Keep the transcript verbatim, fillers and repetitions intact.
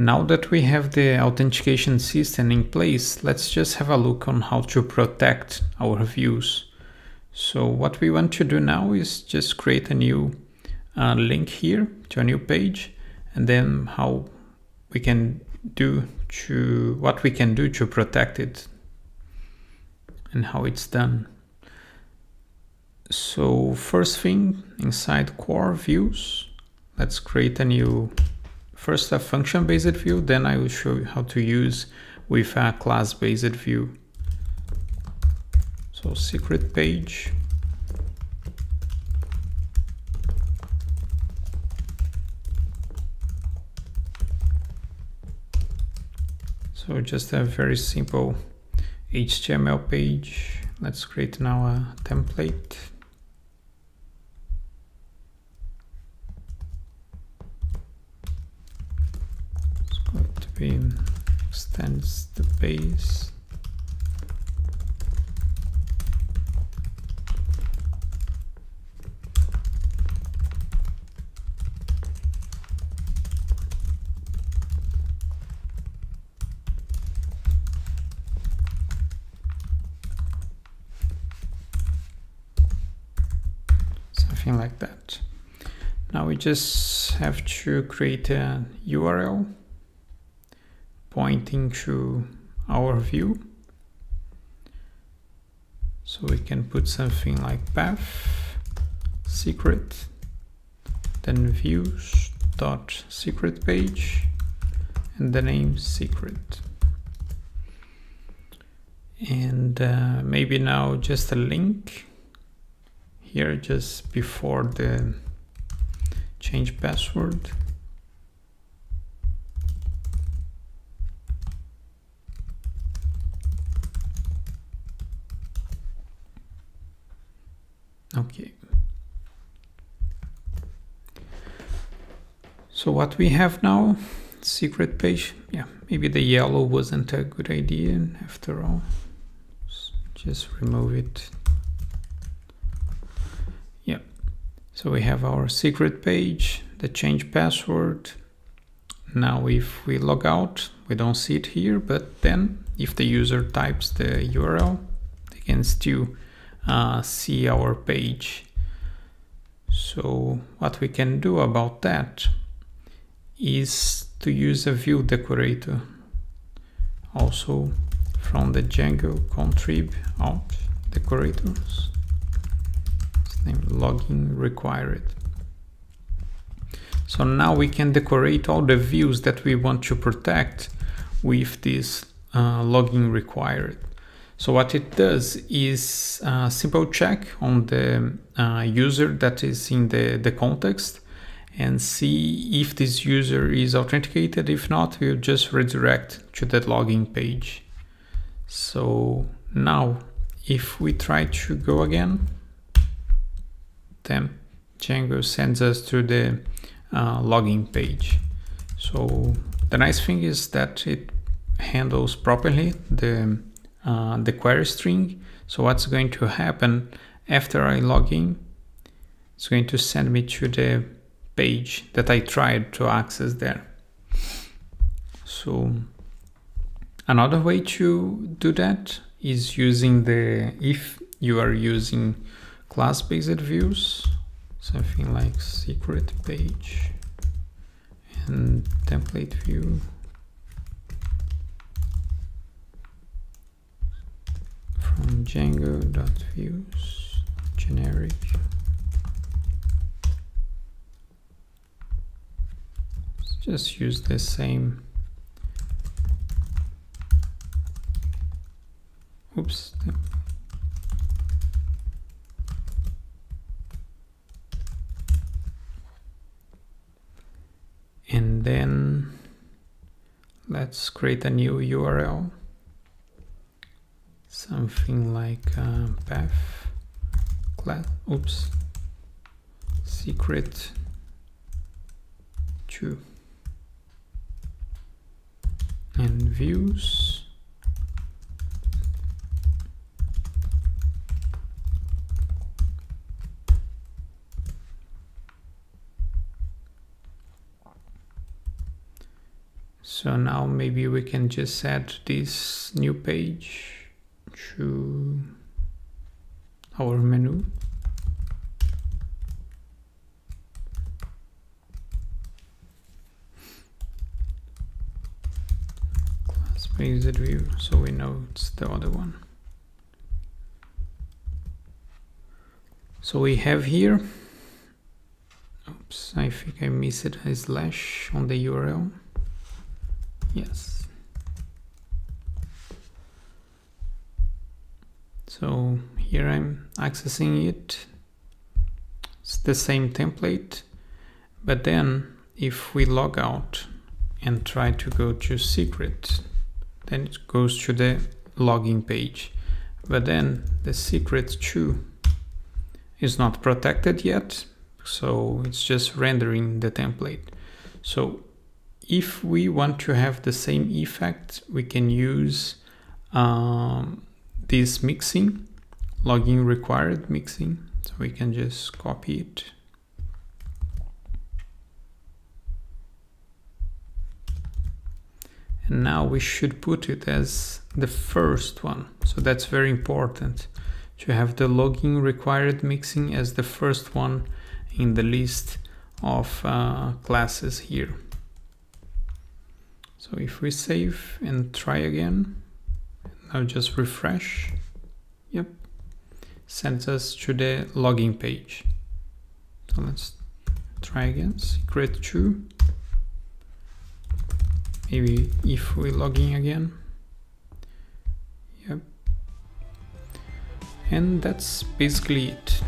Now that we have the authentication system in place, let's just have a look on how to protect our views. So what we want to do now is just create a new uh, link here to a new page, and then how we can do to what we can do to protect it and how it's done. So first thing, inside core views, let's create a new first a function based view, then I will show you how to use with a class based view. So secret page, so just a very simple H T M L page. Let's create now a template. It's going to be extends the base. Like that. Now we just have to create a U R L pointing to our view, so we can put something like path secret, then views dot secret page, and the name secret, and uh, maybe now just a link here just before the change password. Okay. So what we have now, secret page. Yeah, maybe the yellow wasn't a good idea after all. Just remove it. So we have our secret page, the change password. Now if we log out, we don't see it here, but then if the user types the U R L, they can still uh, see our page. So what we can do about that is to use a view decorator, also from the Django contrib out decorators. Name login required. So now we can decorate all the views that we want to protect with this uh, login required. So what it does is a simple check on the uh, user that is in the, the context and see if this user is authenticated. If not, we'll just redirect to that login page. So now if we try to go again, then Django sends us to the uh, login page. So the nice thing is that it handles properly the, uh, the query string. So what's going to happen after I log in, it's going to send me to the page that I tried to access there. So another way to do that is using the, if you are using class-based views, something like secret page and template view from Django.views generic. Let's just use the same. Oops. And then let's create a new U R L, something like uh, path class, oops, secret two and views So now maybe we can just set this new page to our menu. Class based view, so we know it's the other one. So we have here, oops, I think I missed a slash on the U R L. Yes. So here I'm accessing it. It's the same template, but then if we log out and try to go to secret, then it goes to the login page. But then the secret too is not protected yet, so it's just rendering the template. So if we want to have the same effect, we can use um, this mixing, login required mixin. So we can just copy it. And now we should put it as the first one. So that's very important to have the login required mixin as the first one in the list of uh, classes here. So if we save and try again, now just refresh, yep, sends us to the login page. So let's try again, secret two. Maybe if we log in again, yep. And that's basically it.